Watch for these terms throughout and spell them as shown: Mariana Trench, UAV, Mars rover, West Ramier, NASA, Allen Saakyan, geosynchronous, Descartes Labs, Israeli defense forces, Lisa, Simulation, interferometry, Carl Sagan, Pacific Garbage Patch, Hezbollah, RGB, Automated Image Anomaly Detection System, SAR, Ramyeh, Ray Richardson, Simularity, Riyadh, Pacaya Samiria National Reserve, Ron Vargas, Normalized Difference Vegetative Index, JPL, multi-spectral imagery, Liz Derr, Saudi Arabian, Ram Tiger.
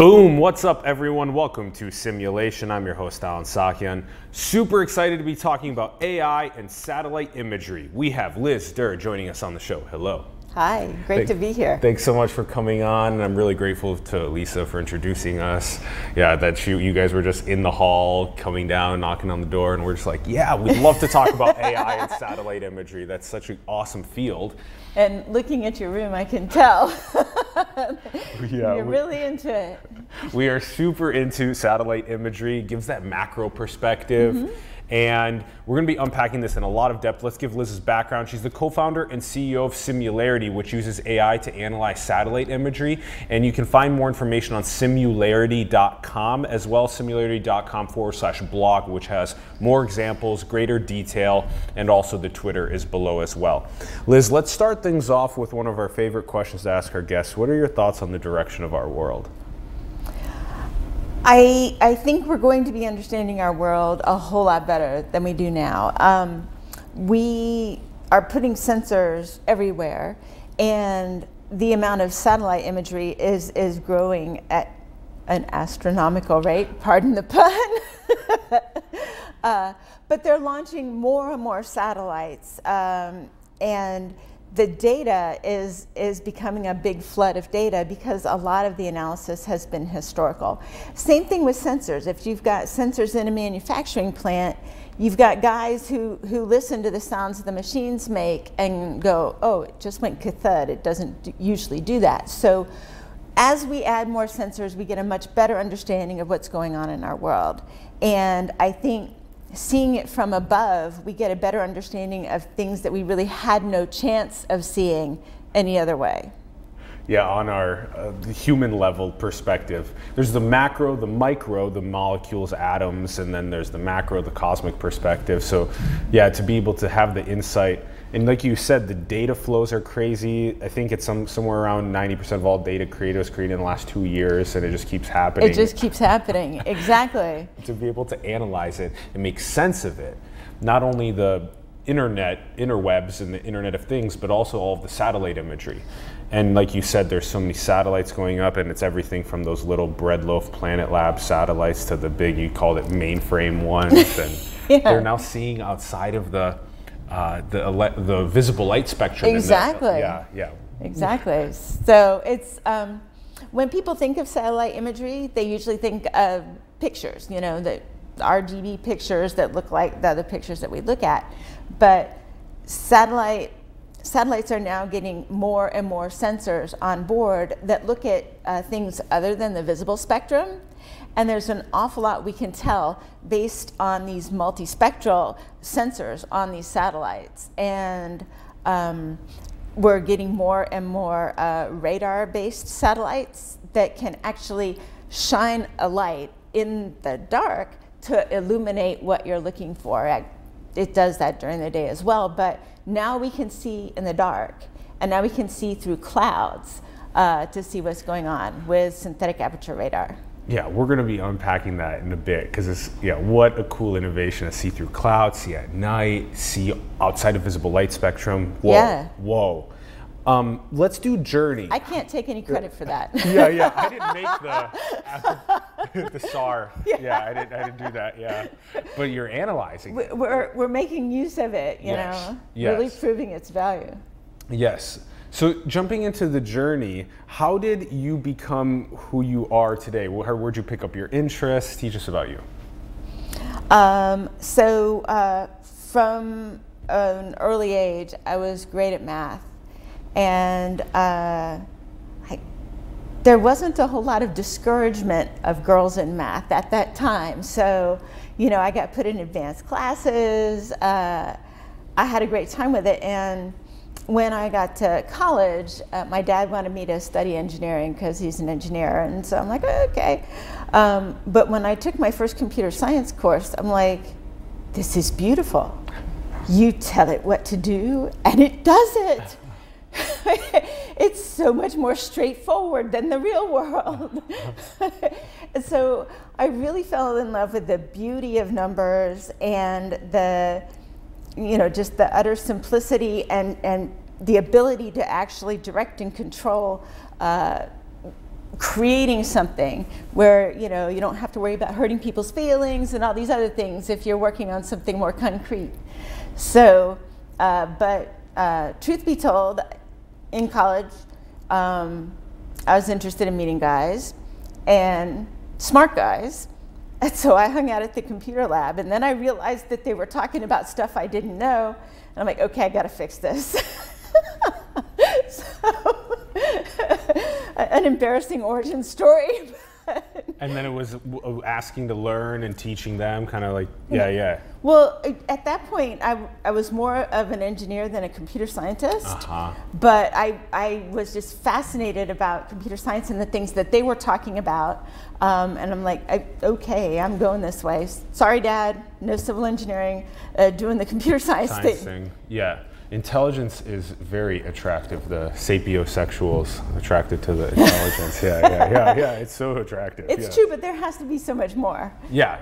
Boom! What's up, everyone? Welcome to Simulation. I'm your host, Allen Saakyan. Super excited to be talking about AI and satellite imagery. We have Liz Derr joining us on the show. Hello. Hi, great to be here. Thanks so much for coming on, and I'm really grateful to Lisa for introducing us. Yeah, that you guys were just in the hall, coming down, knocking on the door, and we're just like, yeah, we'd love to talk about AI and satellite imagery. That's such an awesome field. And looking at your room, I can tell. Yeah, you're really into it. We are super into satellite imagery. Gives that macro perspective. And we're going to be unpacking this in a lot of depth. Let's give Liz's background. She's the co-founder and CEO of Simularity, which uses AI to analyze satellite imagery. And you can find more information on Simularity.com, as well as Simularity.com/blog, which has more examples, greater detail, and also the Twitter is below as well. Liz, let's start things off with one of our favorite questions to ask our guests. What are your thoughts on the direction of our world? I think we're going to be understanding our world a whole lot better than we do now. We are putting sensors everywhere, and the amount of satellite imagery is growing at an astronomical rate, pardon the pun. But they're launching more and more satellites, and the data is becoming a big flood of data because a lot of the analysis has been historical. Same thing with sensors. If you've got sensors in a manufacturing plant, you've got guys who listen to the sounds the machines make and go, oh, it just went kathud. It doesn't usually do that. So as we add more sensors, we get a much better understanding of what's going on in our world. And I think seeing it from above, we get a better understanding of things that we really had no chance of seeing any other way. Yeah, on our human level perspective, there's the macro, the micro, the molecules, atoms, and then there's the macro, the cosmic perspective. So yeah, to be able to have the insight, and like you said, the data flows are crazy. I think it's somewhere around 90% of all data created in the last 2 years, and it just keeps happening. It just keeps happening, exactly. To be able to analyze it and make sense of it, not only the internet, interwebs and the Internet of Things, but also all of the satellite imagery. And like you said, there's so many satellites going up, and it's everything from those little breadloaf Planet Lab satellites to the big, you called it mainframe ones. And yeah. They're now seeing outside of the visible light spectrum. Exactly. Exactly. So it's when people think of satellite imagery, they usually think of pictures, you know, the RGB pictures that look like the other pictures that we look at. But satellites are now getting more and more sensors on board that look at things other than the visible spectrum. And there's an awful lot we can tell based on these multispectral sensors on these satellites. And we're getting more and more radar-based satellites that can actually shine a light in the dark to illuminate what you're looking for. It does that during the day as well, but now we can see in the dark, and now we can see through clouds to see what's going on with synthetic aperture radar. Yeah, we're going to be unpacking that in a bit, because it's, yeah, what a cool innovation to see through clouds, see at night, see outside of visible light spectrum. Whoa, yeah. Whoa. Let's do Journey. I can't take any credit for that. Yeah, I didn't make the SAR. Yeah, I didn't do that. Yeah, but you're analyzing. We're making use of it. You know, really proving its value. Yes. So jumping into the Journey, how did you become who you are today? Where'd you pick up your interest? Teach us about you. So from an early age, I was great at math. And there wasn't a whole lot of discouragement of girls in math at that time. So, you know, I got put in advanced classes. I had a great time with it. And when I got to college, my dad wanted me to study engineering because he's an engineer. And so I'm like, okay. But when I took my first computer science course, I'm like, this is beautiful. You tell it what to do, and it does it. It's so much more straightforward than the real world. So I really fell in love with the beauty of numbers and the, you know, just the utter simplicity and the ability to actually direct and control creating something where, you know, you don't have to worry about hurting people's feelings and all these other things if you're working on something more concrete. So, but truth be told, in college, I was interested in meeting guys and smart guys. And so I hung out at the computer lab, and then I realized that they were talking about stuff I didn't know. And I'm like, okay, I gotta fix this. So, an embarrassing origin story. And then it was asking to learn and teaching them, kind of like, yeah, yeah. Well, at that point, I was more of an engineer than a computer scientist. Uh-huh. But I was just fascinated about computer science and the things that they were talking about. And I'm like, okay, I'm going this way. Sorry, Dad, no civil engineering, doing the computer science thing. Yeah. Intelligence is very attractive. The sapiosexuals attracted to the intelligence. Yeah. It's so attractive. It's true, but there has to be so much more. Yeah,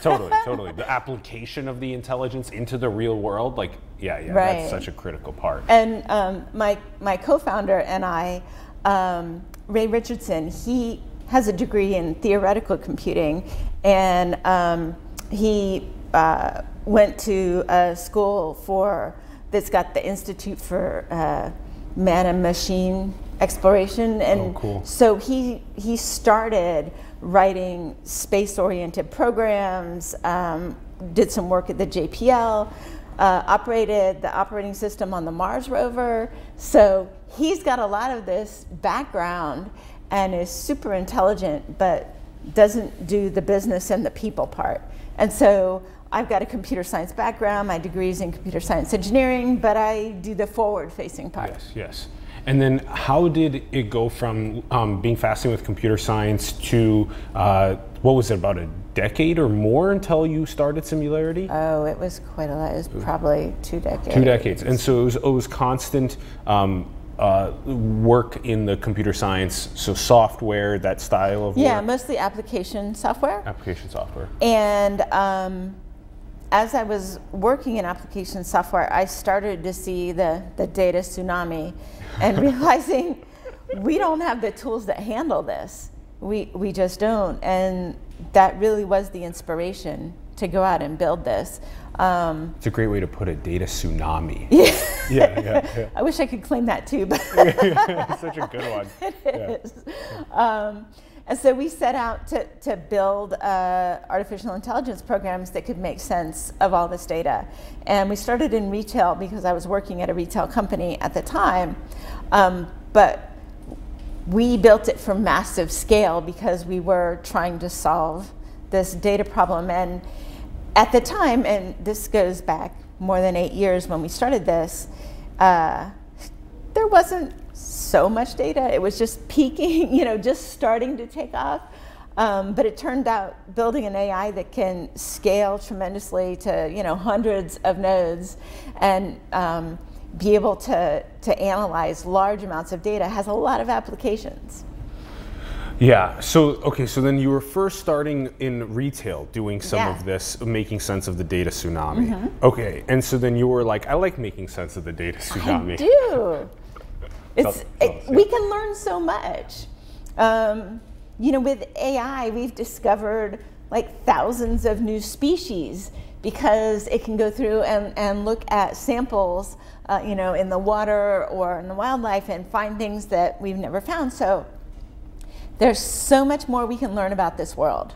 totally. The application of the intelligence into the real world, like, right. That's such a critical part. And my co-founder and I, Ray Richardson, he has a degree in theoretical computing, and he went to a school that's got the Institute for Man and Machine Exploration. And so he started writing space-oriented programs, did some work at the JPL, operated the operating system on the Mars rover. So he's got a lot of this background and is super intelligent, but doesn't do the business and the people part. And so I've got a computer science background, my degree's in computer science engineering, but I do the forward-facing part. Yes. And then how did it go from being fascinated with computer science to, what was it, about a decade or more until you started Simularity? Oh, it was quite a lot. It was probably 2 decades. 2 decades. And so it was constant work in the computer science, so software, that style of work? Yeah, mostly application software. Application software. And as I was working in application software, I started to see the data tsunami and realizing we don't have the tools that handle this. We just don't. And that really was the inspiration to go out and build this. It's a great way to put it, data tsunami. Yeah. I wish I could claim that too. But it's such a good one. It is. And so we set out to build artificial intelligence programs that could make sense of all this data. And we started in retail because I was working at a retail company at the time. But we built it for massive scale because we were trying to solve this data problem. And at the time, and this goes back more than 8 years when we started this, there wasn't so much data. It was just peaking, you know, just starting to take off. But it turned out building an AI that can scale tremendously to, you know, hundreds of nodes and be able to analyze large amounts of data has a lot of applications. Yeah. So, okay. So then you were first starting in retail, doing some of this, making sense of the data tsunami. Mm-hmm. Okay. And so then you were like, I like making sense of the data tsunami. I do. We can learn so much. You know, with AI, we've discovered like thousands of new species because it can go through and look at samples, you know, in the water or in the wildlife and find things that we've never found. So there's so much more we can learn about this world.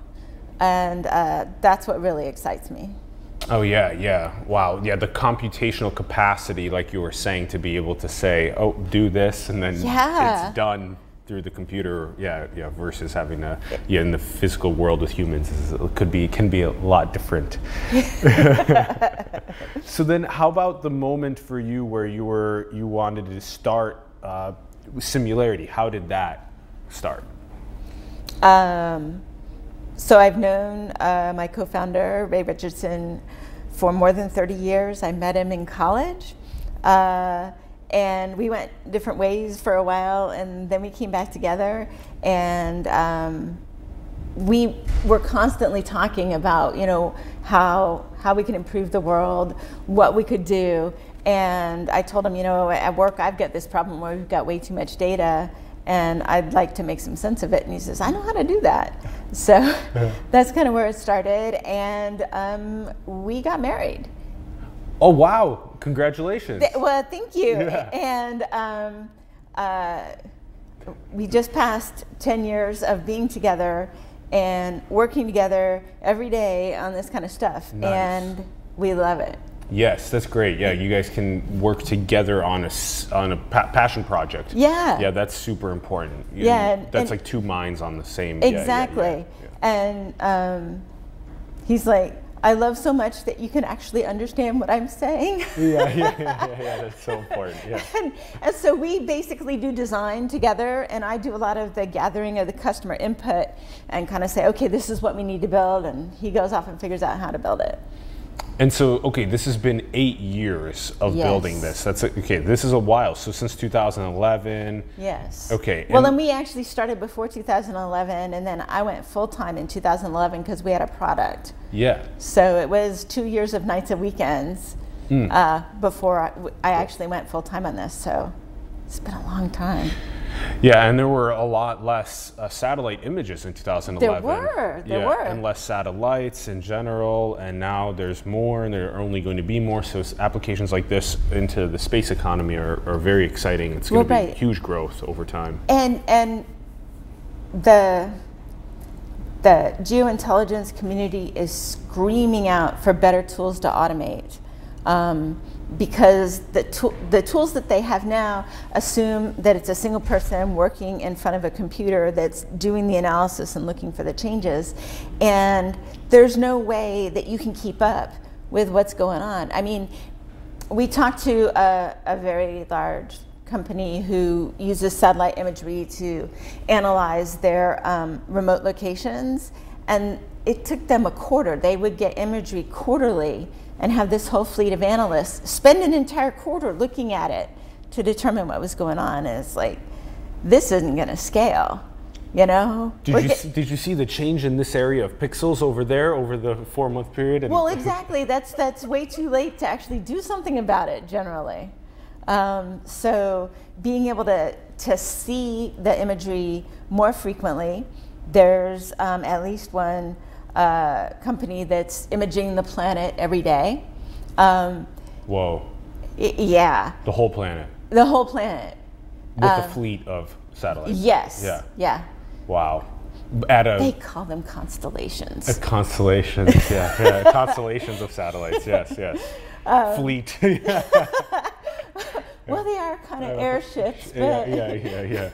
And that's what really excites me. Oh, yeah. Wow. Yeah, the computational capacity, like you were saying, to be able to say, oh, do this, and then it's done through the computer, versus having to, in the physical world with humans, can be a lot different. So then how about the moment for you where you wanted to start Simularity? How did that start? So I've known my co-founder, Ray Richardson, for more than 30 years. I met him in college, and we went different ways for a while, and then we came back together, and we were constantly talking about, you know, how we can improve the world, what we could do. And I told him, you know, at work I've got this problem where we've got way too much data, and I'd like to make some sense of it. And he says, I know how to do that. So that's kind of where it started. And we got married. Oh, wow. Congratulations. Well, thank you. Yeah. And we just passed 10 years of being together and working together every day on this kind of stuff. Nice. And we love it. Yes, that's great. Yeah, you guys can work together on a passion project. Yeah. Yeah, that's super important. Yeah. That's like two minds on the same. Exactly. And he's like, I love so much that you can actually understand what I'm saying. Yeah, that's so important. Yeah. And so we basically do design together, and I do a lot of the gathering of the customer input and kind of say, okay, this is what we need to build, and he goes off and figures out how to build it. And so, okay, this has been 8 years of building this. That's okay. This is a while. So since 2011. Yes. Okay. Well, and we actually started before 2011, and then I went full time in 2011 because we had a product. Yeah. So it was 2 years of nights and weekends before I actually went full time on this. So it's been a long time. Yeah, and there were a lot less satellite images in 2011. There were. And less satellites in general, and now there's more, and there are only going to be more, so applications like this into the space economy are very exciting. It's going to be huge growth over time. And the geointelligence community is screaming out for better tools to automate. Because the tools that they have now assume that it's a single person working in front of a computer that's doing the analysis and looking for the changes. And there's no way that you can keep up with what's going on. I mean, we talked to a very large company who uses satellite imagery to analyze their remote locations. And it took them a quarter. They would get imagery quarterly and have this whole fleet of analysts spend an entire quarter looking at it to determine what was going on. And it's like, this isn't going to scale, you know? Did you see the change in this area of pixels over there over the 4 month period? Well, exactly. That's way too late to actually do something about it generally. So being able to see the imagery more frequently, there's at least one company that's imaging the planet every day. Whoa. Yeah. The whole planet. The whole planet. With a fleet of satellites. Yes. Yeah. Yeah. Wow. They call them constellations. Constellations, yeah. Yeah. Constellations of satellites, yes, yes. Fleet. Well, they are kind of airships, but yeah.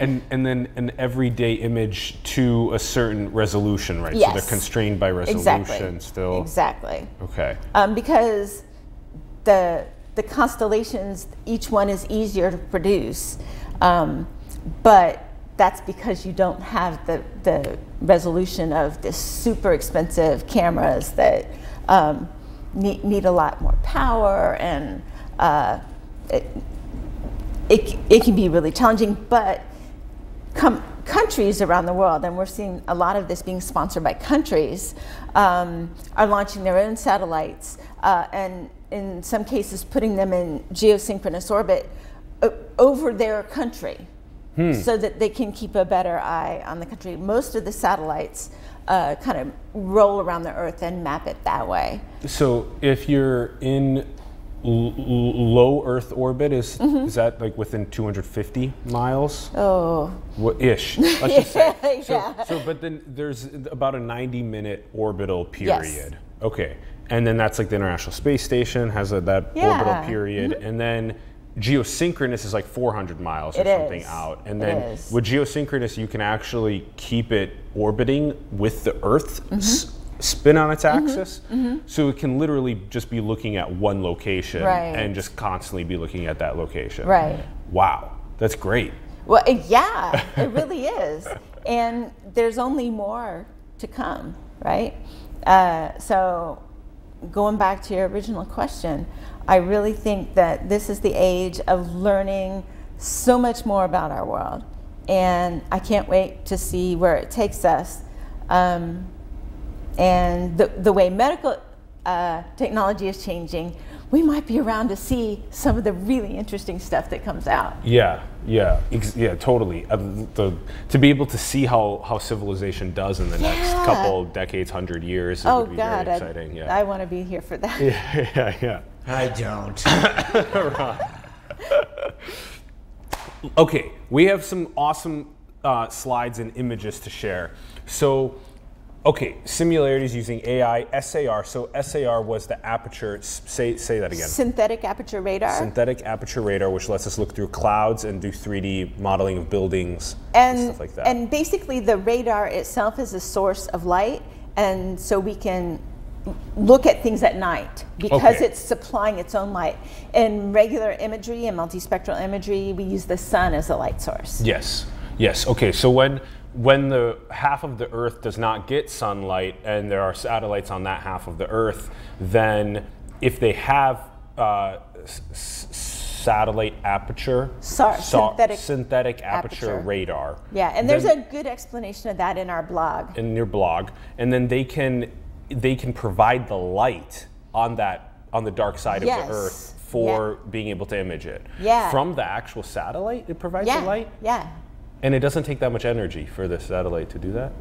And then an everyday image to a certain resolution, right? Yes. So they're constrained by resolution still. Exactly. Okay. Because the constellations, each one is easier to produce, but that's because you don't have the resolution of the super expensive cameras that need a lot more power and. It can be really challenging, but countries around the world, and we're seeing a lot of this being sponsored by countries, are launching their own satellites, and in some cases putting them in geosynchronous orbit over their country so that they can keep a better eye on the country. Most of the satellites kind of roll around the Earth and map it that way. So if you're in low Earth orbit, is that like within 250 miles? Oh. What, ish, let's just say. So, so, but then there's about a 90-minute orbital period. Yes. Okay. And then that's like the International Space Station has that orbital period. And then geosynchronous is like 400 miles or something out. And then with geosynchronous, you can actually keep it orbiting with the Earth. Spin on its axis, so it can literally just be looking at one location and just constantly be looking at that location. Right. Wow, that's great. Well, yeah, it really is. And there's only more to come, right? So going back to your original question, I really think that this is the age of learning so much more about our world. And I can't wait to see where it takes us. And the way medical technology is changing, we might be around to see some of the really interesting stuff that comes out. Yeah, yeah, totally. To be able to see how civilization does in the next couple decades, 100 years, it would be very exciting. Yeah. I want to be here for that. Yeah, yeah, yeah. I don't. Okay, we have some awesome slides and images to share. So, okay, similarities using AI, SAR. So SAR was the aperture, say that again. Synthetic aperture radar. Synthetic aperture radar, which lets us look through clouds and do 3D modeling of buildings and stuff like that. And basically the radar itself is a source of light, and so we can look at things at night because it's supplying its own light. In regular imagery and multispectral imagery, we use the sun as a light source. Yes, yes, okay, so when the half of the Earth does not get sunlight and there are satellites on that half of the Earth, then if they have satellite aperture, synthetic aperture radar. Yeah, and there's a good explanation of that in our blog. In your blog, and then they can provide the light on that, on the dark side of the Earth for being able to image it. Yeah. From the actual satellite, it provides the light? Yeah. And it doesn't take that much energy for the satellite to do that?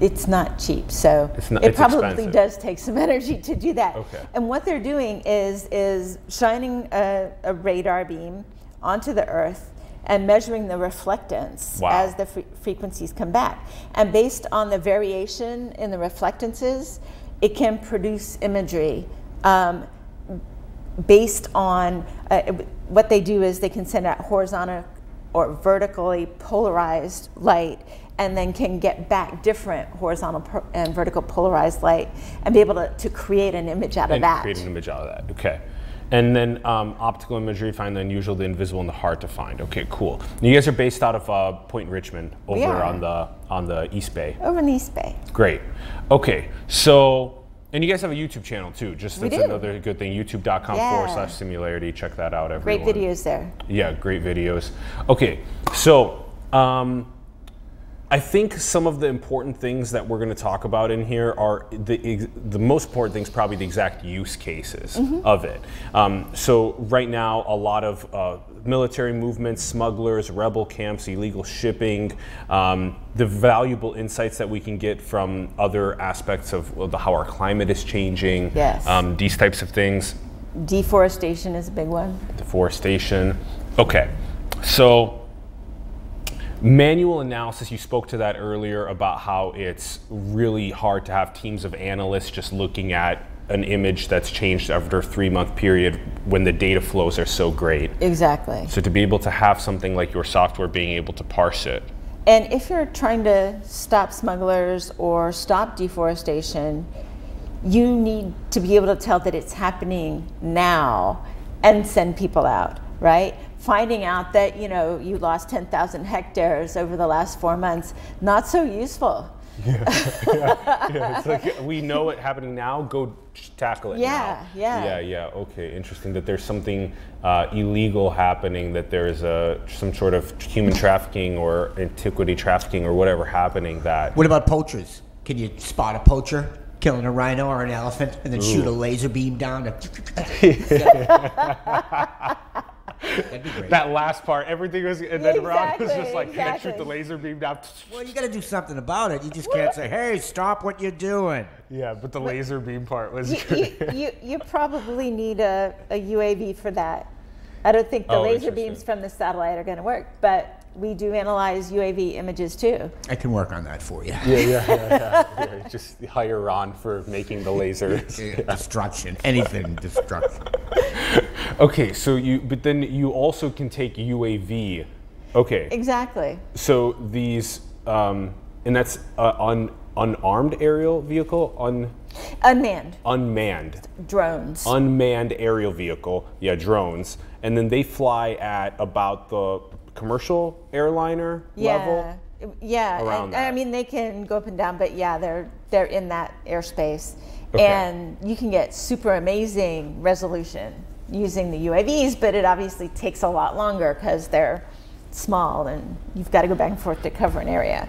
It's not cheap, so it probably does take some energy to do that. Okay. And what they're doing is shining a radar beam onto the Earth and measuring the reflectance as the frequencies come back. And based on the variation in the reflectances, it can produce imagery based on, what they do is they can send out horizontal or vertically polarized light, and then can get back different horizontal and vertical polarized light and be able to create an image out of that. Create an image out of that, okay. And then optical imagery, find the unusual, the invisible, and the hard to find. Okay, cool. You guys are based out of Point Richmond over on the East Bay. Over in the East Bay. Great. Okay, so, and you guys have a YouTube channel too. Just that's another good thing. YouTube.com/Simularity. Check that out, everyone. Great videos there. Yeah, great videos. Okay, so I think some of the important things that we're going to talk about in here are the most important things, probably the exact use cases of it. So right now, a lot of military movements, smugglers, rebel camps, illegal shipping, the valuable insights that we can get from other aspects of how our climate is changing, these types of things. Deforestation is a big one. Deforestation. Okay, so manual analysis, you spoke to that earlier about how it's really hard to have teams of analysts just looking at an image that's changed after a 3-month period when the data flows are so great. Exactly. So to be able to have something like your software being able to parse it. And if you're trying to stop smugglers or stop deforestation, you need to be able to tell that it's happening now and send people out, right? Finding out that, you know, you lost 10,000 hectares over the last 4 months, not so useful. Yeah, yeah, yeah. It's like, we know it happening now, go tackle it now. Yeah, yeah. Yeah, yeah, okay, interesting that there's something illegal happening, that there's some sort of human trafficking or antiquity trafficking or whatever happening that. What about poachers? Can you spot a poacher killing a rhino or an elephant and then shoot a laser beam down to... That'd be great. That last part, everything was, and then Ron was just like, "Can I shoot the laser beam down?" Well, you got to do something about it. You just can't say, "Hey, stop what you're doing." Yeah, but the laser beam part was. You probably need a UAV for that. I don't think the laser beams from the satellite are going to work, but we do analyze UAV images too. I can work on that for you. Yeah, yeah, yeah, yeah. Yeah, just hire Ron for making the lasers. Destruction, anything destruction. Okay, so but then you also can take UAV. Okay. Exactly. So these, and that's unarmed aerial vehicle? Unmanned. Unmanned. Drones. Unmanned aerial vehicle, yeah, drones. And then they fly at about the commercial airliner level? Yeah, around that. I mean, they can go up and down, but yeah, they're in that airspace. Okay. And you can get super amazing resolution using the UAVs, but it obviously takes a lot longer because they're small and you've got to go back and forth to cover an area.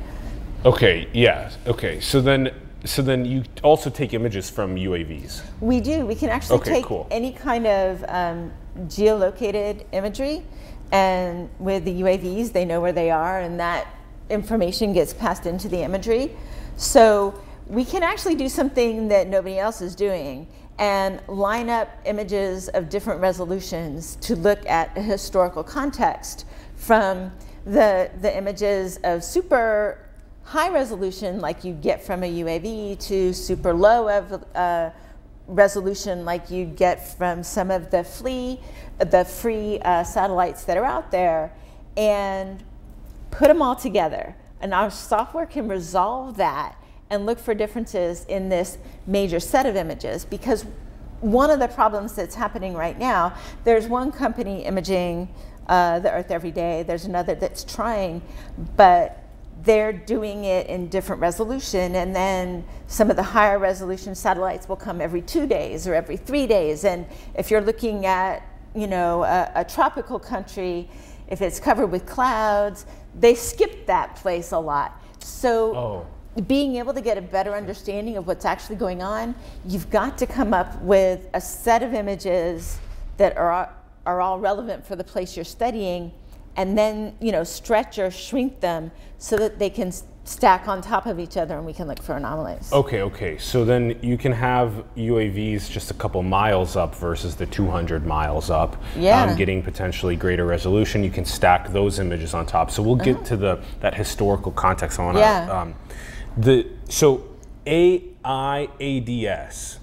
Okay, yeah, okay. So then So then you also take images from UAVs? We do. We can actually take any kind of geolocated imagery, and with the UAVs, they know where they are, and that information gets passed into the imagery. So we can actually do something that nobody else is doing and line up images of different resolutions to look at a historical context from the images of super high resolution like you get from a UAV to super low of resolution like you get from some of the free satellites that are out there, and put them all together. And our software can resolve that and look for differences in this major set of images, because one of the problems that's happening right now, there's one company imaging the Earth every day, there's another that's trying, but they're doing it in different resolution, and then some of the higher resolution satellites will come every 2 days or every 3 days. And if you're looking at, you know, a tropical country, if it's covered with clouds, they skip that place a lot. So being able to get a better understanding of what's actually going on, you've got to come up with a set of images that are all relevant for the place you're studying, and then, you know, stretch or shrink them so that they can stack on top of each other and we can look for anomalies. Okay. So then you can have UAVs just a couple miles up versus the 200 miles up, getting potentially greater resolution. You can stack those images on top. So we'll get to that historical context. I want to so AIADS,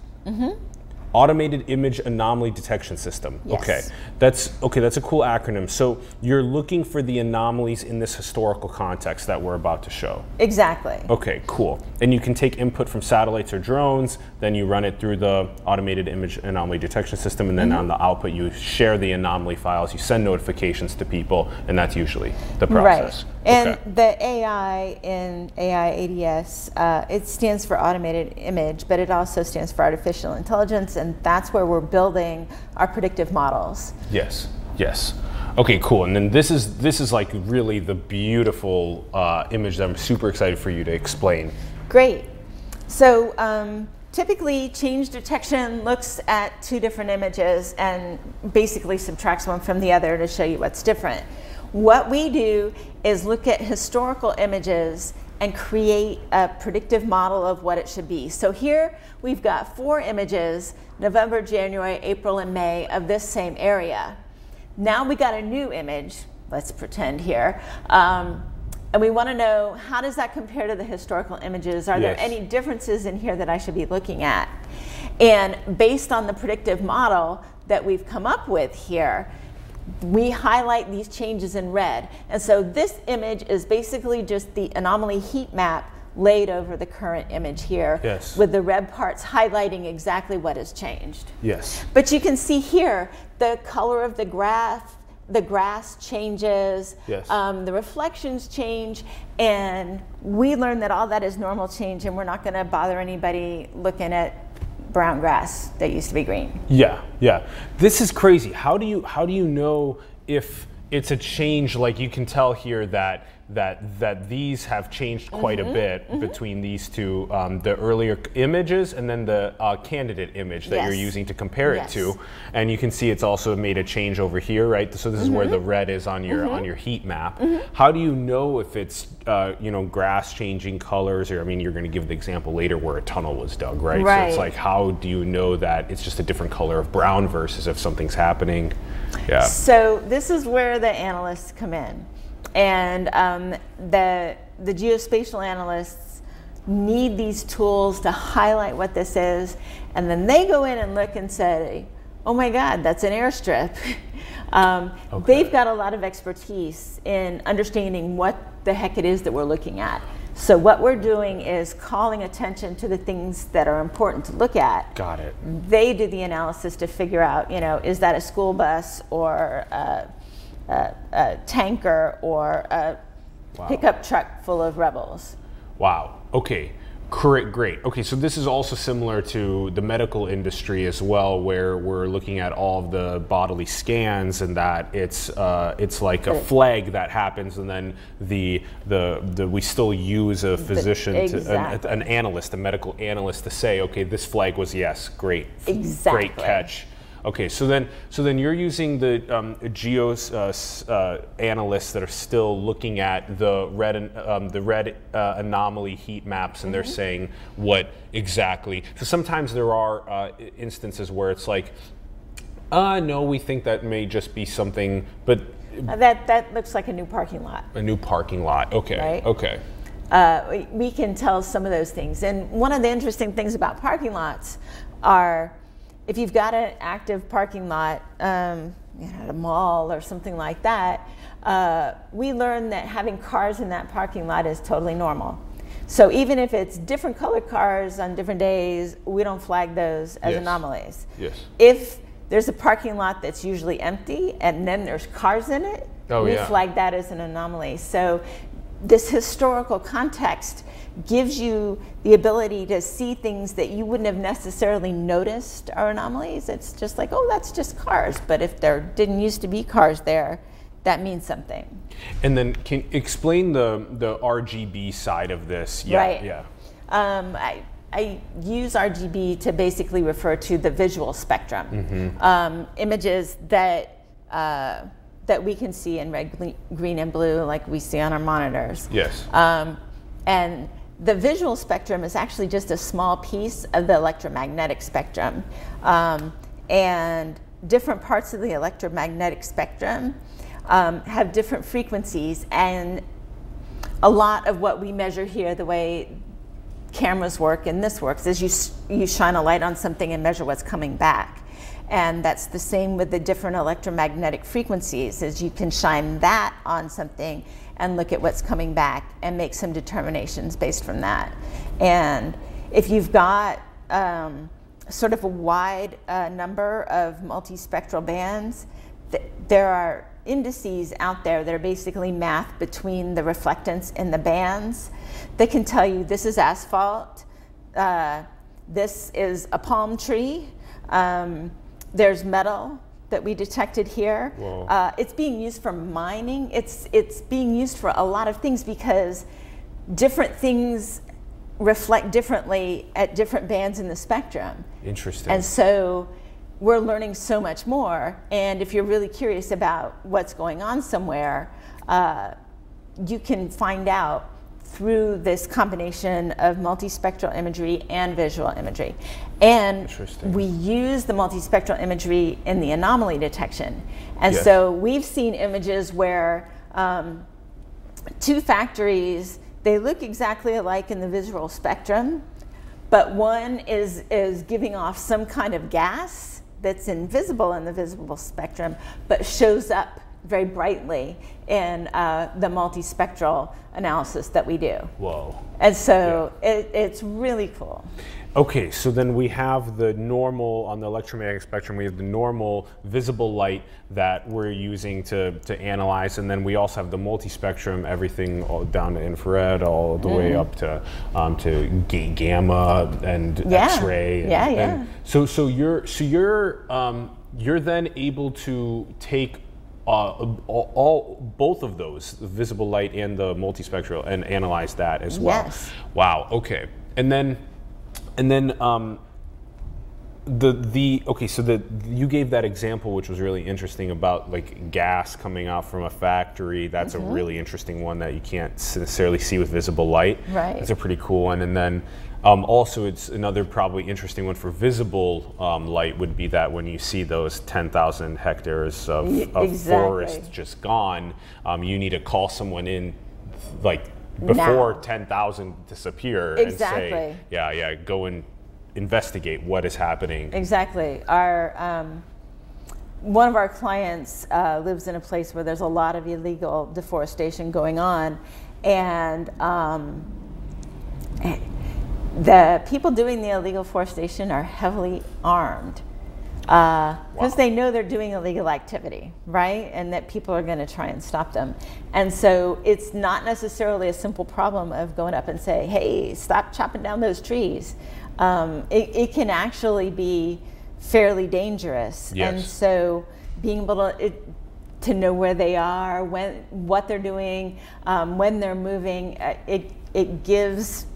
Automated Image Anomaly Detection System. Yes. Okay, that's a cool acronym. So you're looking for the anomalies in this historical context that we're about to show. Exactly. Okay, cool. And you can take input from satellites or drones, then you run it through the Automated Image Anomaly Detection System, and then on the output you share the anomaly files, you send notifications to people, and that's usually the process. Right. And the AI in AIADS, it stands for Automated Image, but it also stands for Artificial Intelligence, and that's where we're building our predictive models. Yes. Okay, cool. And then this is like really the beautiful image that I'm super excited for you to explain. Great. So typically change detection looks at two different images and basically subtracts one from the other to show you what's different. What we do is look at historical images and create a predictive model of what it should be. So here we've got 4 images, November, January, April, and May of this same area. Now we got a new image, let's pretend here, and we want to know, how does that compare to the historical images? Are there any differences in here that I should be looking at? And based on the predictive model that we've come up with here, we highlight these changes in red. And so this image is basically just the anomaly heat map laid over the current image here, with the red parts highlighting exactly what has changed. But you can see here the color of the grass changes, the reflections change, and we learn that all that is normal change, and we're not going to bother anybody looking at brown grass that used to be green. This is crazy. How do you know if it's a change? Like, you can tell here that these have changed quite a bit between these two, the earlier images and then the candidate image that you're using to compare it to. And you can see it's also made a change over here, right? So this is where the red is on your heat map. How do you know if it's you know, grass changing colors, or, I mean, you're going to give the example later where a tunnel was dug, right? So it's like, how do you know that it's just a different color of brown versus if something's happening? So this is where the analysts come in. And the geospatial analysts need these tools to highlight what this is. And then they go in and look and say, oh my God, that's an airstrip. They've got a lot of expertise in understanding what the heck it is that we're looking at. So what we're doing is calling attention to the things that are important to look at. Got it. They do the analysis to figure out, you know, is that a school bus or a tanker or a pickup truck full of rebels. Wow. Okay. Correct, great. Okay, so this is also similar to the medical industry as well, where we're looking at all of the bodily scans, and that it's like a flag that happens, and then we still use a physician, to, an analyst, a medical analyst, to say, okay, this flag was yes, great, great catch. Okay, so then you're using the analysts that are still looking at the red anomaly heat maps, and they're saying what exactly. So sometimes there are instances where it's like, no, we think that may just be something, but that looks like a new parking lot. A new parking lot. Okay. Right? Okay. We can tell some of those things, and one of the interesting things about parking lots are, if you've got an active parking lot at a mall or something like that, we learned that having cars in that parking lot is totally normal. So even if it's different colored cars on different days, we don't flag those as anomalies. Yes. If there's a parking lot that's usually empty and then there's cars in it, we flag that as an anomaly. So this historical context gives you the ability to see things that you wouldn't have necessarily noticed are anomalies. It's just like, oh, that's just cars. But if there didn't used to be cars there, that means something. And then can you explain the RGB side of this? Yeah, right. Yeah. I use RGB to basically refer to the visual spectrum. Images that that we can see in red, green, and blue, like we see on our monitors. Yes. And the visual spectrum is actually just a small piece of the electromagnetic spectrum. And different parts of the electromagnetic spectrum have different frequencies, and a lot of what we measure here, the way cameras work and this works, is you shine a light on something and measure what's coming back. And that's the same with the different electromagnetic frequencies, is you can shine that on something and look at what's coming back and make some determinations based from that. And if you've got sort of a wide number of multispectral bands, there are indices out there that are basically math between the reflectance and the bands that can tell you this is asphalt, this is a palm tree, there's metal that we detected here. It's being used for mining. It's being used for a lot of things because different things reflect differently at different bands in the spectrum. Interesting. And so we're learning so much more. And if you're really curious about what's going on somewhere, you can find out through this combination of multispectral imagery and visual imagery. And we use the multispectral imagery in the anomaly detection. And so we've seen images where two factories, they look exactly alike in the visual spectrum, but one is giving off some kind of gas that's invisible in the visible spectrum, but shows up very brightly in the multispectral analysis that we do. Whoa. And so it's really cool. Okay, so then we have the normal, on the electromagnetic spectrum, we have the normal visible light that we're using to analyze, and then we also have the multispectrum, everything all down to infrared, all the way up to gamma and X-ray. And, and so you're then able to take both of those, the visible light and the multispectral, and analyze that as well. Yes. Wow. Okay. And then you gave that example, which was really interesting, about like gas coming out from a factory. That's a really interesting one that you can't necessarily see with visible light. Right. That's a pretty cool one. And then also, it's another probably interesting one for visible light would be that when you see those 10,000 hectares of forest just gone, you need to call someone in like before 10,000 disappear and say, go and investigate what is happening. Exactly. Our one of our clients lives in a place where there's a lot of illegal deforestation going on, and the people doing the illegal forestation are heavily armed. because they know they're doing illegal activity, right? And that people are going to try and stop them. And so it's not necessarily a simple problem of going up and say, hey, stop chopping down those trees. It can actually be fairly dangerous. Yes. And so being able to know where they are, what they're doing, when they're moving, it gives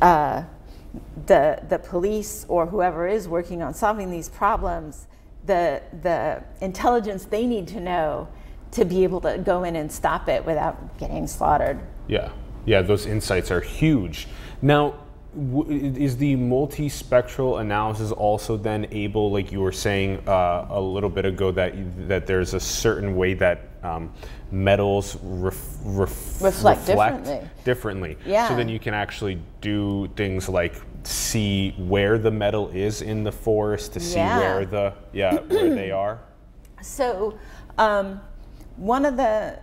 the police or whoever is working on solving these problems the intelligence they need to know to be able to go in and stop it without getting slaughtered. Yeah, those insights are huge. Now, is the multispectral analysis also then able, like you were saying a little bit ago, that there's a certain way that metals reflect differently? Yeah. So then you can actually do things like see where the metal is in the forest to see where they are. So one of the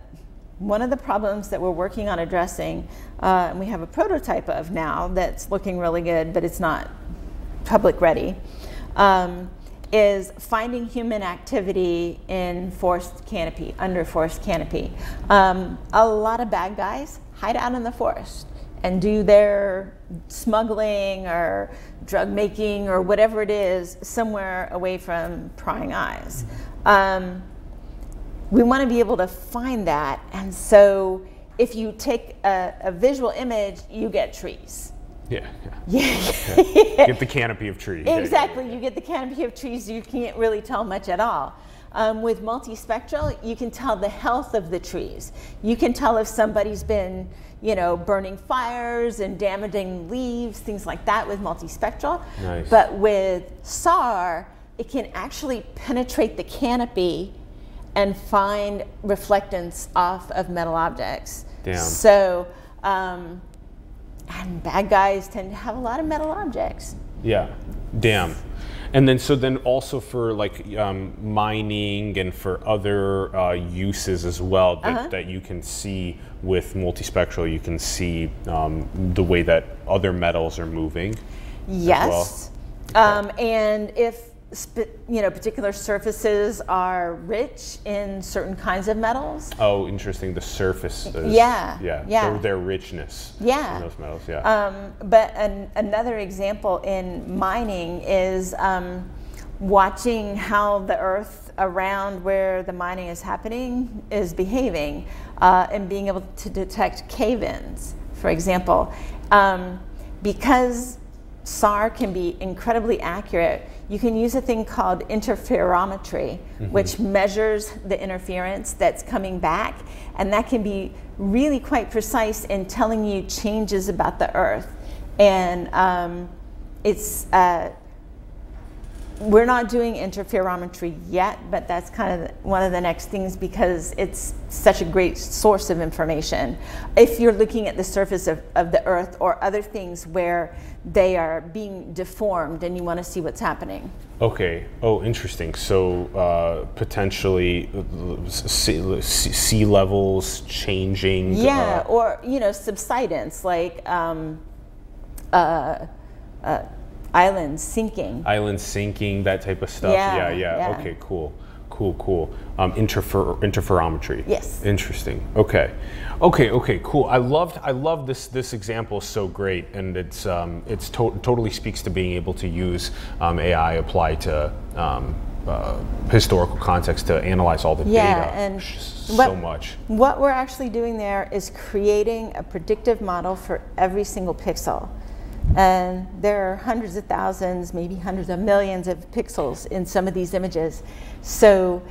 problems that we're working on addressing, and we have a prototype of now that's looking really good, but it's not public ready, is finding human activity in forest canopy, under forest canopy. A lot of bad guys hide out in the forest and do their smuggling or drug making or whatever it is somewhere away from prying eyes. We want to be able to find that, and so if you take a visual image, you get trees. Yeah. Get the canopy of trees. Exactly, you get the canopy of trees, you can't really tell much at all. With multispectral, you can tell the health of the trees. You can tell if somebody's been, burning fires and damaging leaves, things like that with multispectral. Nice. But with SAR, it can actually penetrate the canopy and find reflectance off of metal objects. Damn. So, and bad guys tend to have a lot of metal objects. Yeah, damn. And then, so then also for like mining and for other uses as well that, that you can see with multispectral, you can see the way that other metals are moving. Yes, as well. And if particular surfaces are rich in certain kinds of metals. Oh, interesting. The surface. Yeah. Their richness. Yeah. In those metals. Yeah. But another example in mining is watching how the earth around where the mining is happening is behaving, and being able to detect cave-ins, for example, because SAR can be incredibly accurate. You can use a thing called interferometry, which measures the interference that's coming back, and that can be really quite precise in telling you changes about the Earth. And we're not doing interferometry yet, but that's kind of one of the next things because it's such a great source of information. If you're looking at the surface of the Earth or other things where they are being deformed and you want to see what's happening. Okay. Oh, interesting. So potentially sea levels changing. Yeah, or subsidence, like islands sinking. Islands sinking, that type of stuff. Yeah. Okay, cool. Interferometry. Yes. Interesting. Okay. Cool. I love this example is so great, and it's totally speaks to being able to use AI applied to historical context to analyze all the data. And what we're actually doing there is creating a predictive model for every single pixel. And there are hundreds of thousands, maybe hundreds of millions of pixels in some of these images. So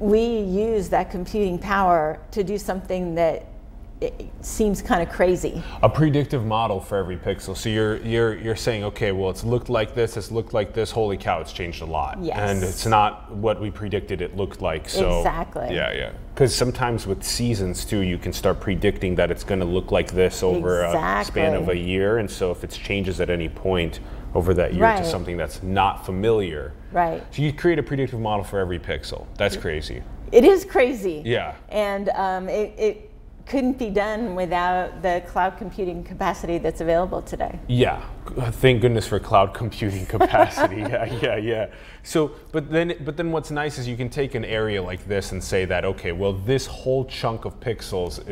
we use that computing power to do something that it seems kind of crazy. A predictive model for every pixel. So you're saying, okay, well, it's looked like this. Holy cow, it's changed a lot. Yes. And it's not what we predicted it looked like. So exactly. Yeah. Because sometimes with seasons too, you can start predicting that it's going to look like this over a span of a year. And so if it changes at any point over that year to something that's not familiar. Right. So you create a predictive model for every pixel. That's crazy. It is crazy. Yeah. And it couldn't be done without the cloud computing capacity that's available today. Yeah, thank goodness for cloud computing capacity. Yeah. So, but then what's nice is you can take an area like this and say that, okay, well, this whole chunk of pixels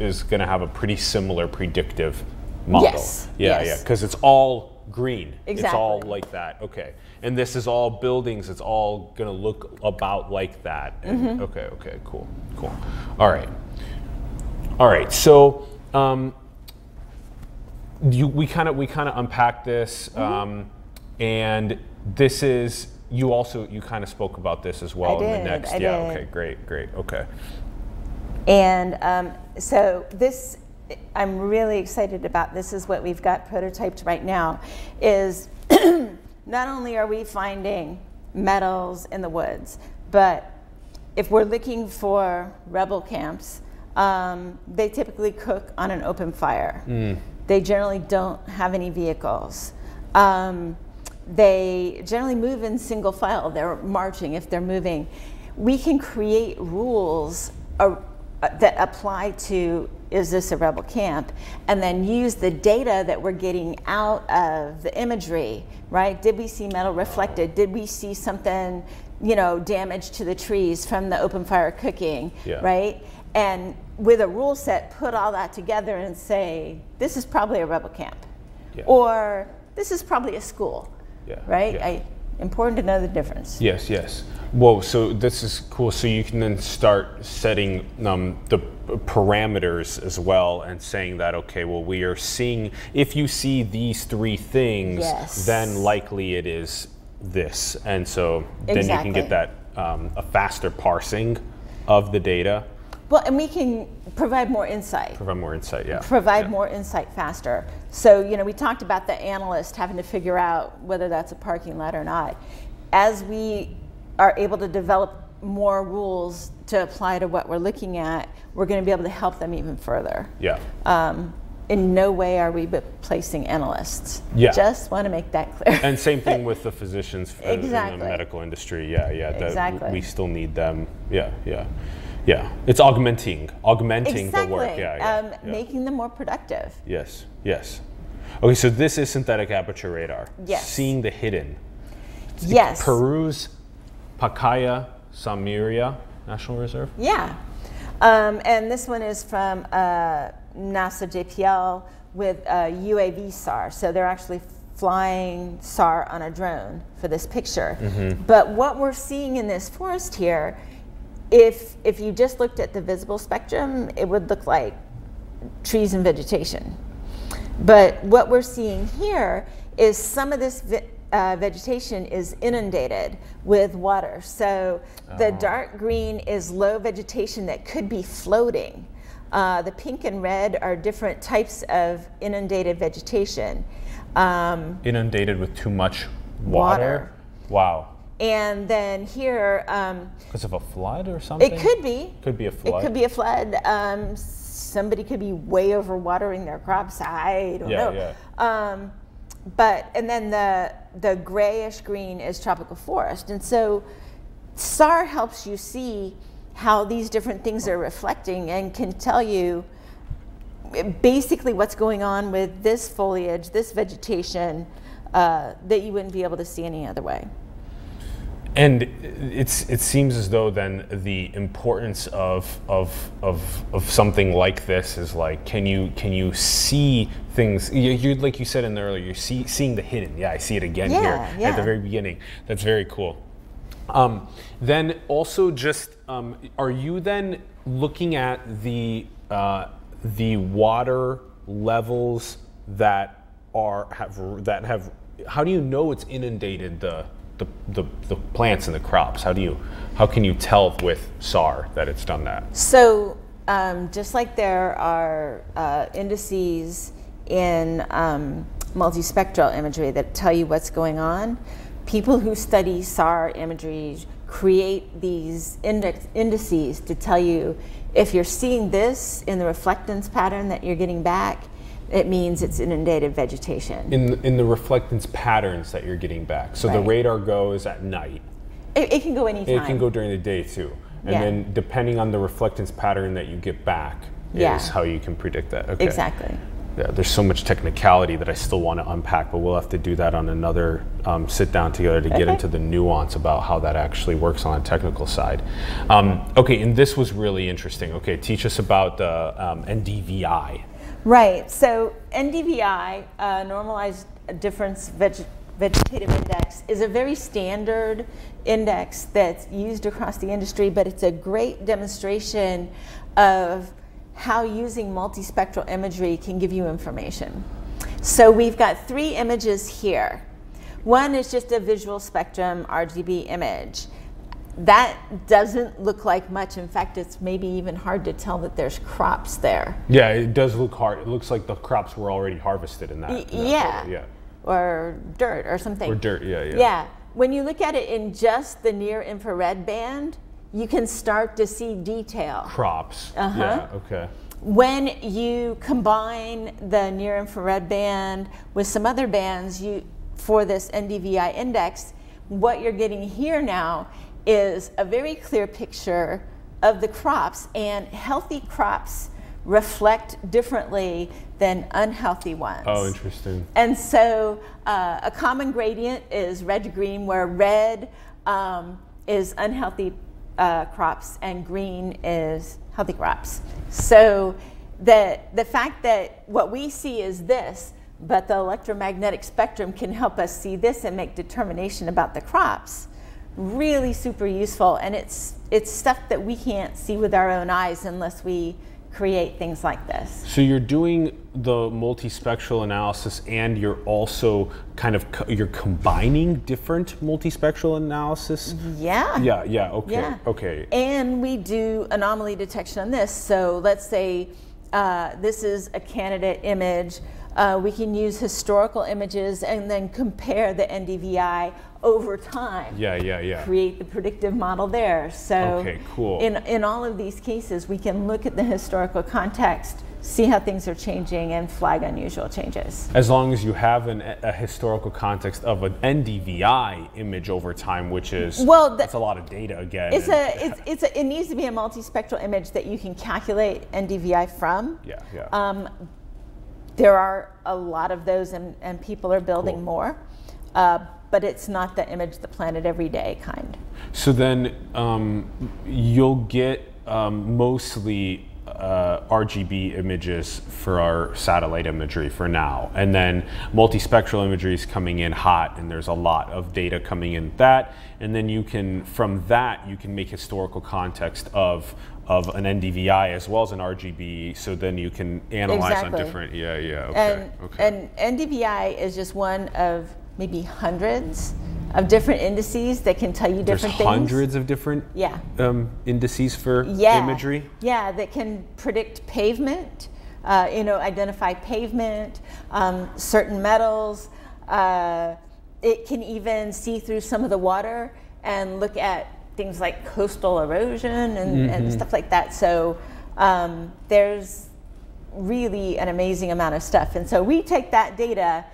is going to have a pretty similar predictive model. Yes. Yeah, because it's all green. Exactly. It's all like that. Okay. And this is all buildings. It's all going to look about like that. And, okay, cool. All right. So we kind of unpacked this, and this is you kind of spoke about this as well in the next. I did. Okay. Great. Okay. And so this, I'm really excited about. This is what we've got prototyped right now. Is not only are we finding metals in the woods, but if we're looking for rebel camps. They typically cook on an open fire. They generally don't have any vehicles. They generally move in single file. They're marching if they're moving. We can create rules that apply to, is this a rebel camp? And then use the data that we're getting out of the imagery, right? Did we see metal reflected? Did we see something, you know, damage to the trees from the open fire cooking, right? And with a rule set, put all that together and say, this is probably a rebel camp, or this is probably a school, right? Important to know the difference. Yes. Whoa, so this is cool. So you can then start setting the parameters as well and saying that, okay, well, we are seeing, if you see these three things, then likely it is this. And so then you can get that a faster parsing of the data. Well, and we can provide more insight. Provide more insight faster. So, you know, we talked about the analyst having to figure out whether that's a parking lot or not. As we are able to develop more rules to apply to what we're looking at, we're going to be able to help them even further. In no way are we replacing analysts. Just want to make that clear. And same thing with the physicians in the medical industry. We still need them. It's augmenting the work. Making them more productive. Yes. Okay, so this is synthetic aperture radar. Seeing the hidden. Peru's Pacaya Samiria National Reserve. And this one is from NASA JPL with UAV SAR. So they're actually flying SAR on a drone for this picture. But what we're seeing in this forest here, if you just looked at the visible spectrum, it would look like trees and vegetation. But what we're seeing here is some of this vegetation is inundated with water. So the dark green is low vegetation that could be floating. The pink and red are different types of inundated vegetation. Inundated with too much water? Wow. And then here, because of a flood or something? It could be. It could be a flood. Somebody could be way over watering their crops. I don't know. And then the grayish green is tropical forest. And so SAR helps you see how these different things are reflecting and can tell you basically what's going on with this foliage, this vegetation, that you wouldn't be able to see any other way. And it seems as though then the importance of something like this is like, can you see things? You like you said in the earlier, seeing the hidden. I see it again here at the very beginning. That's very cool. Then also just are you then looking at the water levels that have how do you know it's inundated the plants and the crops? How can you tell with SAR that it's done that? So just like there are indices in multispectral imagery that tell you what's going on, people who study SAR imagery create these indices to tell you if you're seeing this in the reflectance pattern that you're getting back, it means it's inundated vegetation. In the reflectance patterns that you're getting back. So the radar goes at night. It can go anytime. It can go during the day too. And then depending on the reflectance pattern that you get back, is how you can predict that. Okay. Exactly. Yeah, there's so much technicality that I still want to unpack, but we'll have to do that on another sit down together to get into the nuance about how that actually works on a technical side. Okay, and this was really interesting. Okay, teach us about the NDVI. Right, so NDVI, Normalized Difference Vegetative Index, is a very standard index that's used across the industry, but it's a great demonstration of how using multispectral imagery can give you information. So we've got three images here. One is just a visual spectrum RGB image. That doesn't look like much. In fact, it's maybe even hard to tell that there's crops there. Yeah, it does look hard. It looks like the crops were already harvested in that. Yeah. Or dirt or something. Or dirt, yeah. When you look at it in just the near infrared band, you can start to see detail. Crops. Yeah, okay. When you combine the near infrared band with some other bands for this NDVI index, what you're getting here now is a very clear picture of the crops, and healthy crops reflect differently than unhealthy ones. Oh, interesting. And so a common gradient is red to green, where red is unhealthy crops and green is healthy crops. So the fact that what we see is this, but the electromagnetic spectrum can help us see this and make determination about the crops, really super useful. And it's stuff that we can't see with our own eyes unless we create things like this. So you're doing the multispectral analysis, and you're also kind of you're combining different multispectral analysis. Yeah. And we do anomaly detection on this. So let's say this is a candidate image. We can use historical images and then compare the NDVI over time. Create the predictive model there. So in all of these cases, we can look at the historical context, see how things are changing, and flag unusual changes. As long as you have a historical context of an NDVI image over time, which is, that's a lot of data again. It needs to be a multispectral image that you can calculate NDVI from. There are a lot of those, and people are building more, but it's not the image the planet every day kind. So then you'll get mostly RGB images for our satellite imagery for now, and then multispectral imagery is coming in hot, and there's a lot of data coming in that, and then you can, from that, you can make historical context of an NDVI as well as an RGB, so then you can analyze on different, And NDVI is just one of maybe hundreds of different indices that can tell you different things. Hundreds of different indices for imagery? Yeah, that can predict pavement, identify pavement, certain metals. It can even see through some of the water and look at things like coastal erosion and stuff like that. So there's really an amazing amount of stuff. And so we take that data,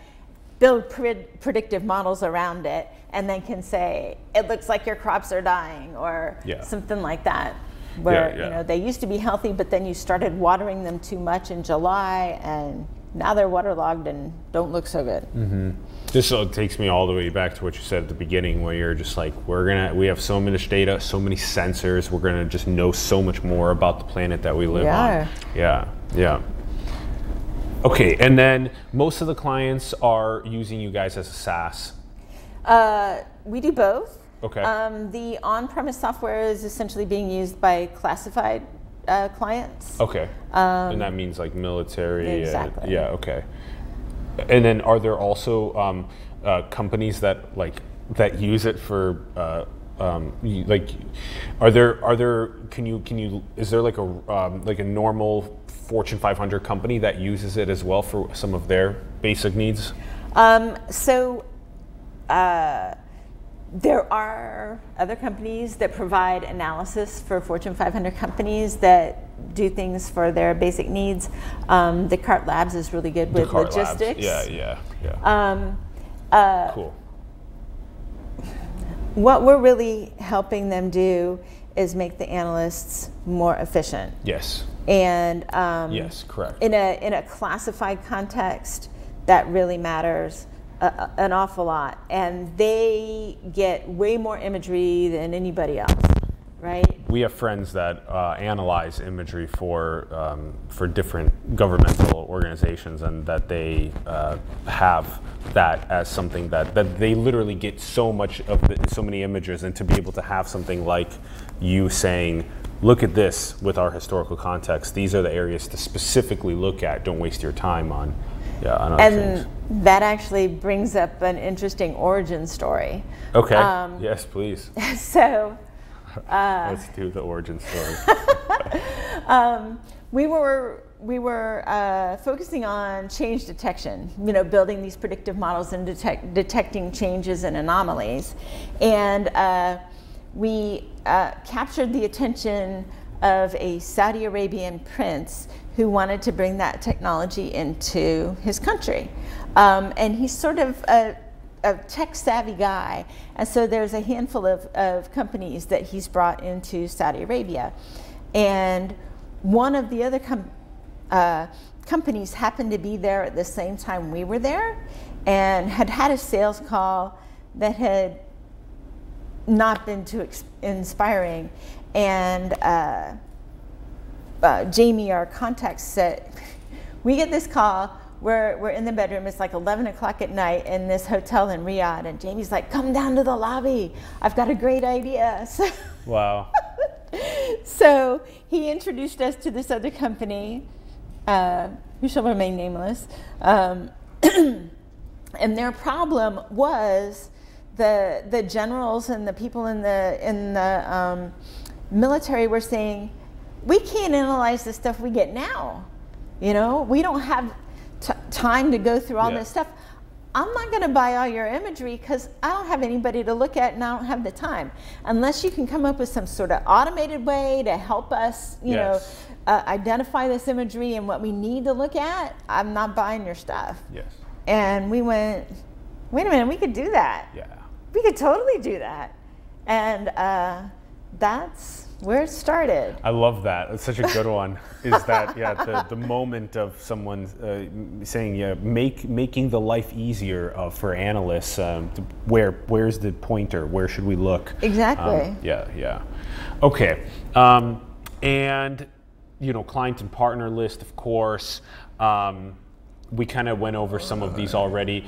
build predictive models around it, and then can say, it looks like your crops are dying, or something like that, where you know, they used to be healthy, but then you started watering them too much in July, and now they're waterlogged and don't look so good. This takes me all the way back to what you said at the beginning, where you're just like, we have so much data, so many sensors, we're gonna just know so much more about the planet that we live on. Okay, and then most of the clients are using you guys as a SaaS? We do both. Okay. The on-premise software is essentially being used by classified clients. Okay. And that means like military. Exactly. And then are there also companies that that use it for is there like a normal Fortune 500 company that uses it as well for some of their basic needs? There are other companies that provide analysis for Fortune 500 companies that do things for their basic needs. Descartes Labs is really good with logistics. What we're really helping them do is make the analysts more efficient. Yes. And yes, correct. In a classified context, that really matters an awful lot, and they get way more imagery than anybody else, right? We have friends that analyze imagery for different governmental organizations, and that they have that as something that they literally get so much of so many images, and to be able to have something like you saying, look at this with our historical context, these are the areas to specifically look at, don't waste your time on. Yeah, and things. That actually brings up an interesting origin story. Okay. Yes, please. So let's do the origin story. We were focusing on change detection. You know, building these predictive models and detecting changes and anomalies, and we captured the attention of a Saudi Arabian prince who wanted to bring that technology into his country. And he's sort of a tech-savvy guy, and so there's a handful of companies that he's brought into Saudi Arabia. And one of the other companies happened to be there at the same time we were there, and had had a sales call that had not been too inspiring. And Jamie, our contact, said, we get this call, we're in the bedroom, it's like 11 o'clock at night in this hotel in Riyadh, and Jamie's like, come down to the lobby, I've got a great idea. So wow. So he introduced us to this other company, who shall remain nameless, and their problem was the generals and the people in the military were saying, we can't analyze the stuff we get now. You know, we don't have time to go through all this stuff. I'm not going to buy all your imagery because I don't have anybody to look at, and I don't have the time. Unless you can come up with some sort of automated way to help us, you know, identify this imagery and what we need to look at, I'm not buying your stuff. Yes. And we went, wait a minute, we could do that. Yeah. We could totally do that. And that's where it started. I love that. It's such a good one. Is that, yeah, the moment of someone saying, yeah, making the life easier for analysts. Where's the pointer? Where should we look? Exactly. Yeah. Okay. And, you know, client and partner list, of course. We kind of went over some of these already,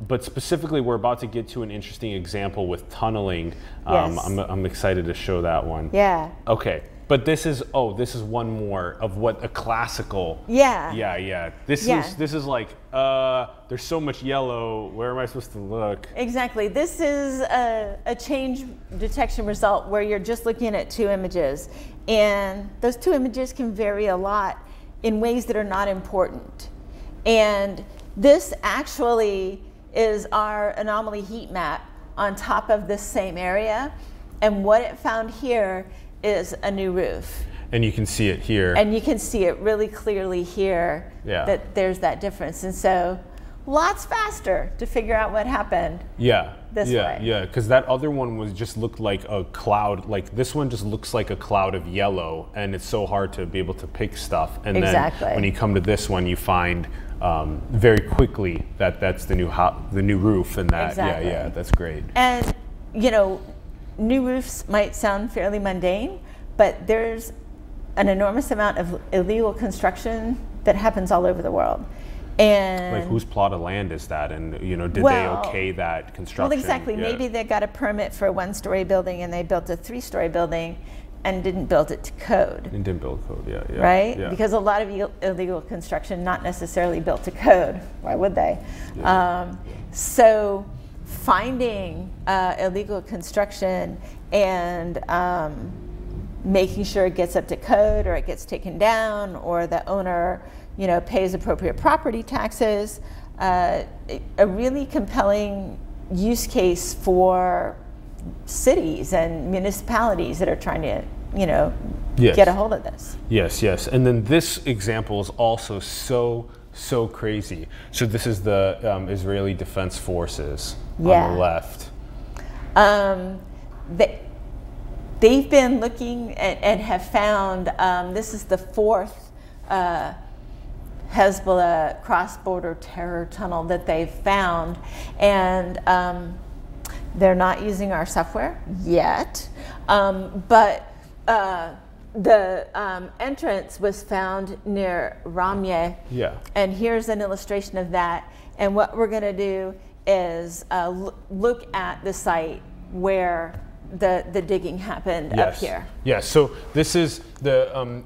but specifically we're about to get to an interesting example with tunneling. Yes. I'm excited to show that one. Yeah. Okay, but this is one more of what a classical. Yeah. Yeah. This is like there's so much yellow. Where am I supposed to look? Exactly. This is a change detection result where you're just looking at two images, and those two images can vary a lot in ways that are not important. And this actually is our anomaly heat map on top of this same area. And what it found here is a new roof. And you can see it here. And you can see it really clearly here, that there's that difference. And so lots faster to figure out what happened. Yeah. This way. Yeah, because that other one just looked like a cloud. Like this one just looks like a cloud of yellow, and it's so hard to be able to pick stuff. And then when you come to this one, you find very quickly that that's the new roof, and that yeah, that's great. And you know, new roofs might sound fairly mundane, but there's an enormous amount of illegal construction that happens all over the world. And like, whose plot of land is that? And you know, did they okay that construction? Well, exactly. Yeah. Maybe they got a permit for a one-story building, and they built a three-story building, and didn't build it to code. And didn't build code. Yeah. Right? Yeah. Because a lot of illegal construction, not necessarily built to code. Why would they? Yeah. So finding illegal construction and making sure it gets up to code, or it gets taken down, or the owner, you know, pays appropriate property taxes. A really compelling use case for cities and municipalities that are trying to, you know, get a hold of this. Yes. And then this example is also so crazy. So this is the Israeli Defense Forces on the left. They've been looking at, and have found, this is the fourth Hezbollah cross-border terror tunnel that they've found, and they're not using our software yet, but the entrance was found near Ramyeh. Yeah. And here's an illustration of that. And what we're going to do is look at the site where the digging happened. Yes. Up here. Yeah, so this is the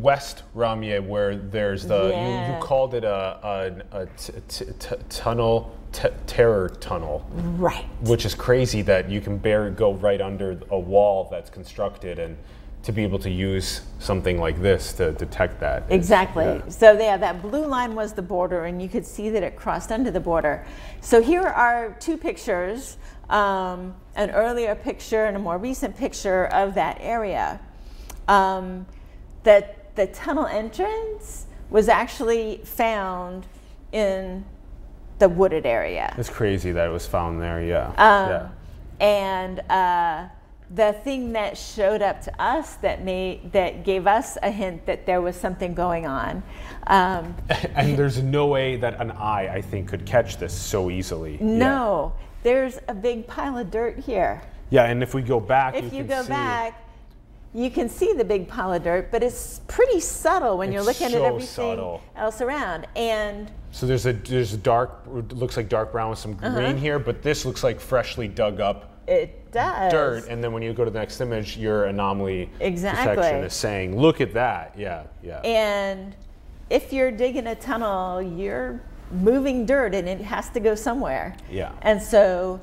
West Ramier, where there's the, yeah. you called it a terror tunnel. Right. Which is crazy that you can go right under a wall that's constructed, and to be able to use something like this to detect that. Exactly. Yeah. So yeah, that blue line was the border, and you could see that it crossed under the border. So here are two pictures, an earlier picture and a more recent picture of that area. The tunnel entrance was actually found in the wooded area. It's crazy that it was found there, yeah. The thing that showed up to us that gave us a hint that there was something going on. And there's no way that an eye, I think, could catch this so easily. No, yeah. There's a big pile of dirt here. Yeah, and if we go back, you can see the big pile of dirt, but it's pretty subtle when you're looking at everything else around. And so there's a dark, looks like dark brown with some green here, but this looks like freshly dug up. It does. Dirt, and then when you go to the next image, your anomaly detection is saying, look at that. Yeah, yeah. And if you're digging a tunnel, you're moving dirt, and it has to go somewhere. Yeah. And so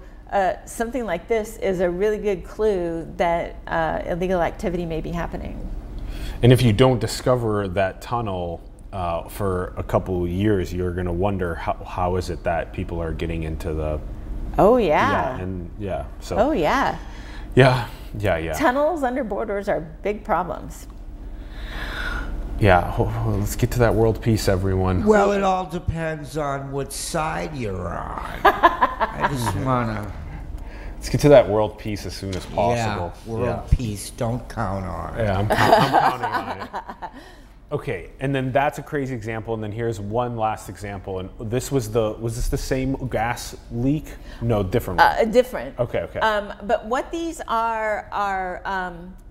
something like this is a really good clue that illegal activity may be happening. And if you don't discover that tunnel for a couple of years, you're going to wonder how is it that people are getting into the... Oh yeah. Yeah, and yeah. So. Oh yeah. Yeah, yeah, yeah. Tunnels under borders are big problems. Yeah, let's get to that world peace, everyone. Well, it all depends on what side you're on. I just wanna. Let's get to that world peace as soon as possible. Yeah, world peace. Don't count on it. Yeah, I'm counting on it. Okay, and then that's a crazy example, and then here's one last example, and this was this the same gas leak? No, different one. Different. Okay, okay. But what these are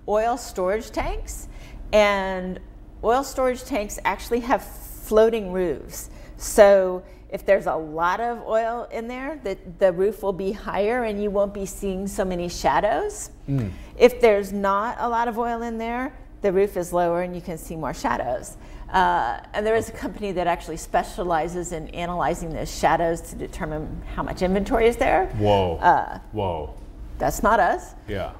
oil storage tanks, and oil storage tanks actually have floating roofs. So if there's a lot of oil in there, the roof will be higher, and you won't be seeing so many shadows. Mm. If there's not a lot of oil in there, the roof is lower and you can see more shadows. And there is a company that actually specializes in analyzing those shadows to determine how much inventory is there. Whoa. Whoa. That's not us. Yeah.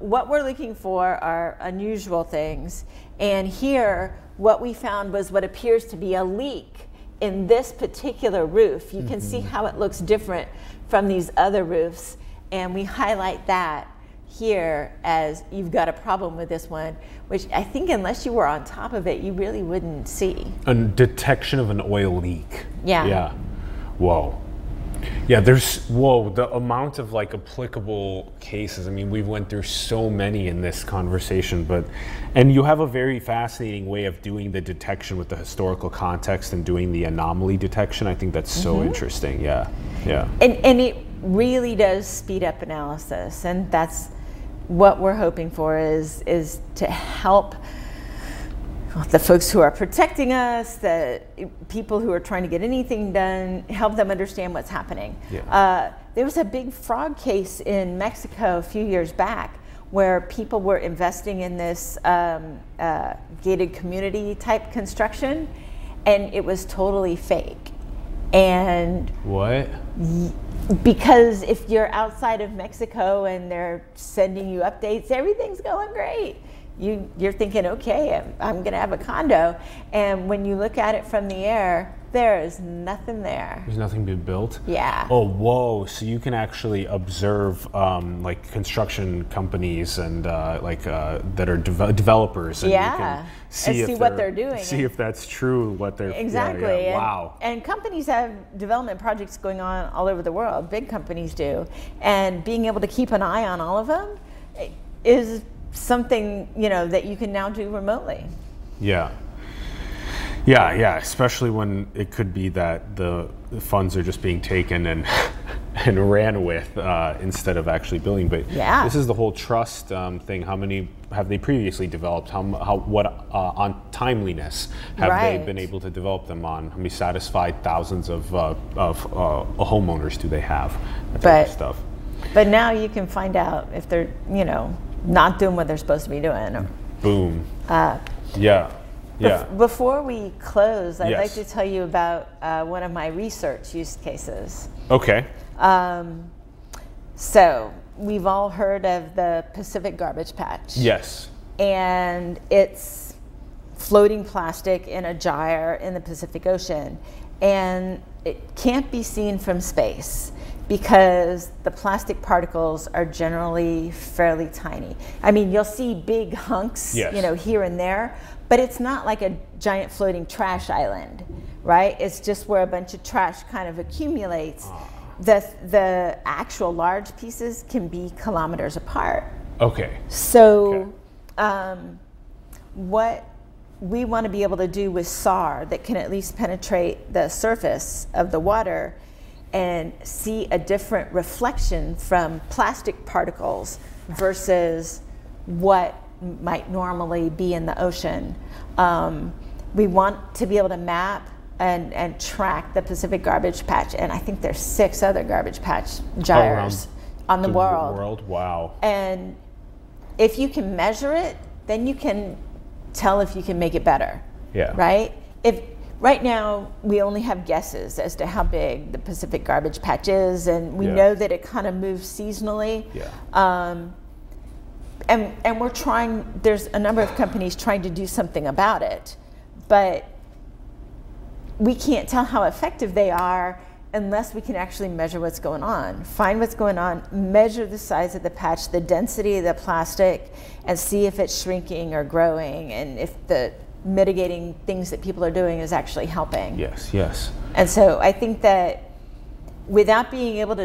What we're looking for are unusual things. And here, what we found was what appears to be a leak in this particular roof. You can see how it looks different from these other roofs. And we highlight that here as you've got a problem with this one, which I think unless you were on top of it, you really wouldn't see. A detection of an oil leak. Yeah. Yeah. Whoa. Yeah, the amount of like applicable cases. I mean, we went through so many in this conversation, and you have a very fascinating way of doing the detection with the historical context and doing the anomaly detection. I think that's so interesting. Yeah. Yeah. And it really does speed up analysis, and that's what we're hoping for is to help the folks who are protecting us, the people who are trying to get anything done, help them understand what's happening. Yeah. There was a big fraud case in Mexico a few years back where people were investing in this gated community type construction, and it was totally fake. And what? Because if you're outside of Mexico and they're sending you updates, everything's going great. You're thinking, okay, I'm going to have a condo. And when you look at it from the air, there is nothing there. There's nothing being built? Yeah. Oh, whoa. So you can actually observe like construction companies and that are developers. And yeah. You can see what they're doing. See if that's true, what they're... Exactly. Yeah, yeah. And, wow. And companies have development projects going on all over the world. Big companies do. And being able to keep an eye on all of them, is something, you know, that you can now do remotely. Yeah. Yeah, yeah, especially when it could be that the funds are just being taken and and ran with instead of actually building. But yeah, this is the whole trust thing. How many have they previously developed? What on timeliness have they been able to develop them on? How many satisfied thousands of homeowners do they have? That type of stuff. But now you can find out if they're, you know, not doing what they're supposed to be doing. Or, boom. Yeah. Yeah. Before we close, I'd like to tell you about one of my research use cases. Okay. So we've all heard of the Pacific Garbage Patch. Yes. And it's floating plastic in a gyre in the Pacific Ocean. And it can't be seen from space because the plastic particles are generally fairly tiny. I mean, you'll see big hunks, you know, here and there, but it's not like a giant floating trash island, right? It's just where a bunch of trash kind of accumulates. The actual large pieces can be kilometers apart. Okay. So what we want to be able to do with SAR that can at least penetrate the surface of the water and see a different reflection from plastic particles versus what might normally be in the ocean. We want to be able to map and track the Pacific Garbage Patch, and I think there's 6 other garbage patch gyres on the world. Wow. And if you can measure it, then you can tell if you can make it better. Yeah. Right? If right now we only have guesses as to how big the Pacific Garbage Patch is, and we know that it kind of moves seasonally. Yeah. And we're trying, there's a number of companies trying to do something about it, but we can't tell how effective they are unless we can actually measure what's going on. Find what's going on, measure the size of the patch, the density of the plastic, and see if it's shrinking or growing, and if the mitigating things that people are doing is actually helping. Yes, yes. And so I think that without being able to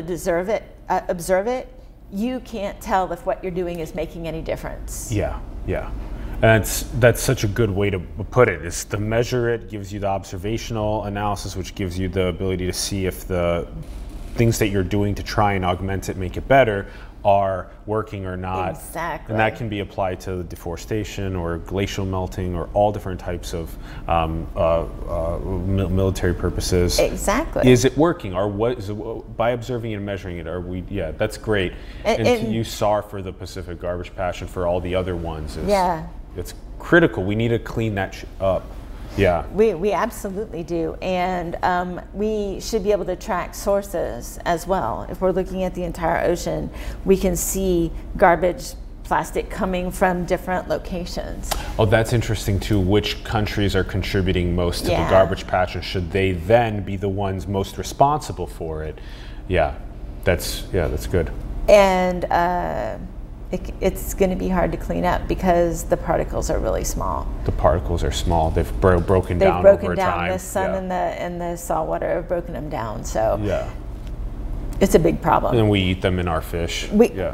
observe it, you can't tell if what you're doing is making any difference. Yeah, yeah. And that's such a good way to put it, is to measure it, gives you the observational analysis, which gives you the ability to see if the things that you're doing to try and augment it, make it better, are working or not. Exactly. And that can be applied to deforestation or glacial melting or all different types of military purposes. Exactly. Is it working? Or what is it, by observing and measuring it, are we, yeah, that's great. And to use SAR for the Pacific Garbage Patch and for all the other ones is, it's critical. We need to clean that up. Yeah. We absolutely do. And we should be able to track sources as well. If we're looking at the entire ocean, we can see garbage plastic coming from different locations. Oh, that's interesting too. Which countries are contributing most to the garbage patch, and should they then be the ones most responsible for it? Yeah. That's good. And it's going to be hard to clean up because the particles are really small. The particles are small. They've broken down over time. The sun and the saltwater have broken them down. So it's a big problem. And we eat them in our fish. We do.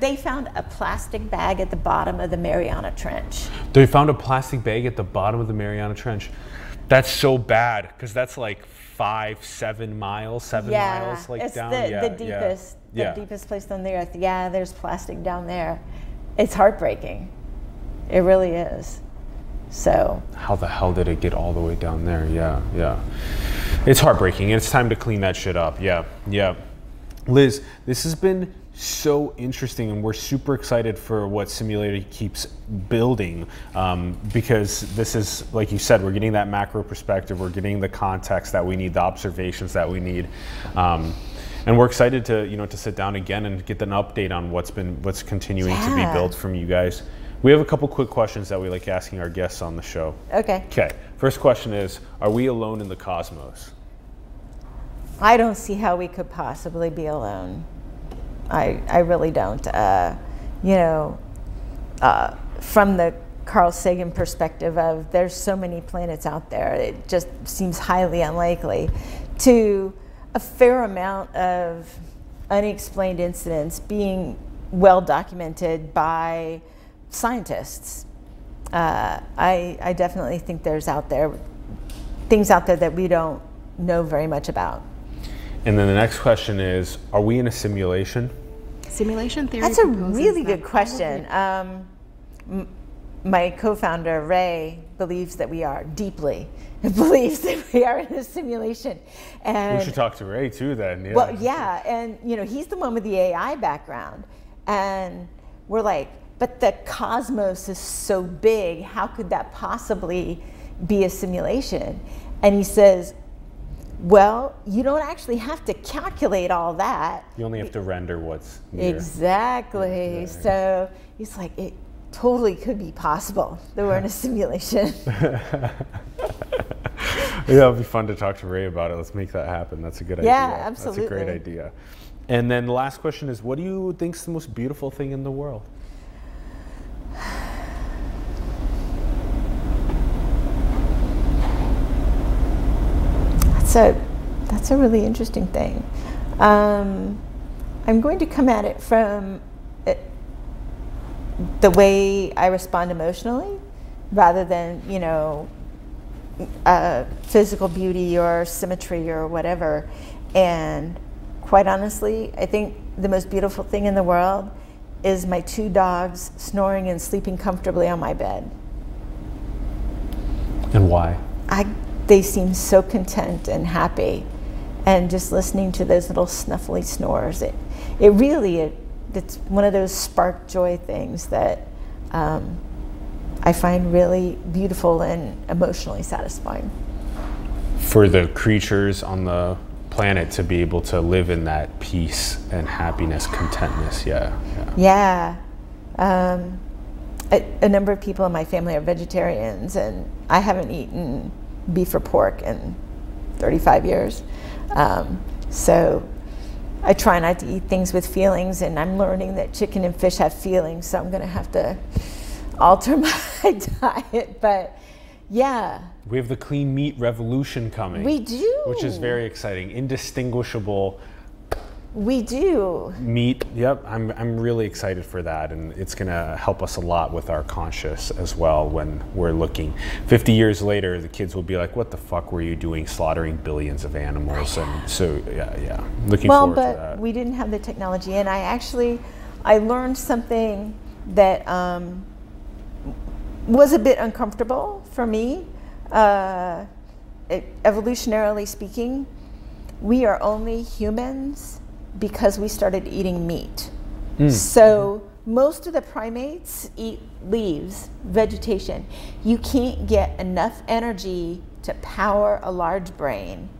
They found a plastic bag at the bottom of the Mariana Trench. They found a plastic bag at the bottom of the Mariana Trench. That's so bad because that's like 7 miles like it's down. The deepest place on the earth. Yeah, there's plastic down there. It's heartbreaking. It really is. So how the hell did it get all the way down there? Yeah, yeah. It's heartbreaking. It's time to clean that shit up. Yeah, yeah. Liz, this has been so interesting, and we're super excited for what Simularity keeps building, because this is, like you said, we're getting that macro perspective, we're getting the context that we need, the observations that we need, and we're excited to to sit down again and get an update on what's continuing to be built from you guys. We have a couple quick questions that we like asking our guests on the show. Okay. Okay. First question is: are we alone in the cosmos? I don't see how we could possibly be alone. I really don't. From the Carl Sagan perspective of there's so many planets out there, it just seems highly unlikely. To a fair amount of unexplained incidents being well documented by scientists. I definitely think there's things out there that we don't know very much about. And then the next question is, are we in a simulation? Simulation theory. That's a really good question. My co-founder, Ray, believes that we are, deeply believes that we are in a simulation. And we should talk to Ray too then. Yeah. Well, yeah, and you know, he's the one with the AI background. And we're like, but the cosmos is so big, how could that possibly be a simulation? And he says, well, you don't actually have to calculate all that. You only have to render what's near. Exactly. Yeah. So he's like, it totally could be possible that we're in a simulation. Yeah, it'll be fun to talk to Ray about it. Let's make that happen. That's a good idea. Yeah, absolutely. That's a great idea. And then the last question is, what do you think is the most beautiful thing in the world? So that's a really interesting thing. I'm going to come at it from the way I respond emotionally, rather than, you know, physical beauty or symmetry or whatever. And quite honestly, I think the most beautiful thing in the world is my two dogs snoring and sleeping comfortably on my bed. And why? They seem so content and happy, and just listening to those little snuffly snores, it's one of those spark joy things that I find really beautiful and emotionally satisfying. For the creatures on the planet to be able to live in that peace and happiness, contentness, yeah. A number of people in my family are vegetarians, and I haven't eaten beef or pork in 35 years. So I try not to eat things with feelings, and I'm learning that chicken and fish have feelings, so I'm going to have to alter my diet. But yeah. We have the clean meat revolution coming. We do. Which is very exciting. Indistinguishable. We do. Meat. Yep. I'm really excited for that, and it's going to help us a lot with our conscious as well when we're looking. 50 years later, the kids will be like, what the fuck were you doing slaughtering billions of animals? And so, yeah. Looking forward to that. Well, but we didn't have the technology, and I learned something that was a bit uncomfortable for me, evolutionarily speaking. We are only humans because we started eating meat. So most of the primates eat leaves, vegetation. You can't get enough energy to power a large brain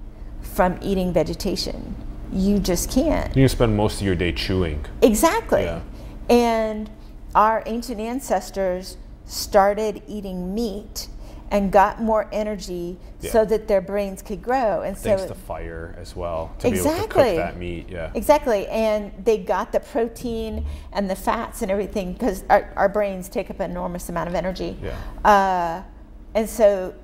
from eating vegetation. You just can't. You spend most of your day chewing. Exactly. Yeah. And our ancient ancestors started eating meat and got more energy so that their brains could grow. And so thanks to fire as well, to be able to cook that meat. Yeah. Exactly, and they got the protein and the fats and everything, because our brains take up an enormous amount of energy. Yeah. And so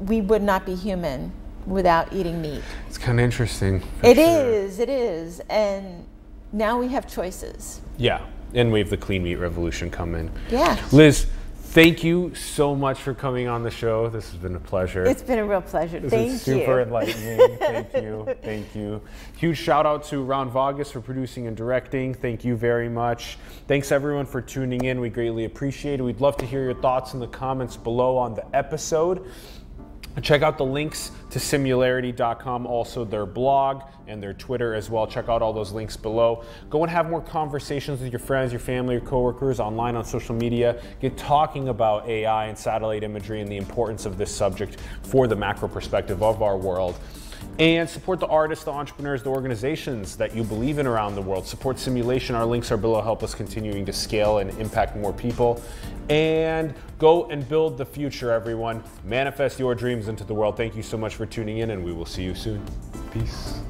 we would not be human without eating meat. It's kind of interesting. It is, and now we have choices. Yeah, and we have the clean meat revolution come in. Yeah. Liz, thank you so much for coming on the show. This has been a pleasure. It's been a real pleasure. Thank you. Super enlightening. Thank you. Thank you. Huge shout out to Ron Vargas for producing and directing. Thank you very much. Thanks everyone for tuning in. We greatly appreciate it. We'd love to hear your thoughts in the comments below on the episode. Check out the links to Simularity.com, also their blog and their Twitter as well. Check out all those links below. Go and have more conversations with your friends, your family, your coworkers, online, on social media. Get talking about AI and satellite imagery and the importance of this subject for the macro perspective of our world. And support the artists, the entrepreneurs, the organizations that you believe in around the world. Support Simulation. Our links are below. Help us continuing to scale and impact more people. And go and build the future, everyone. Manifest your dreams into the world. Thank you so much for tuning in, and we will see you soon. Peace.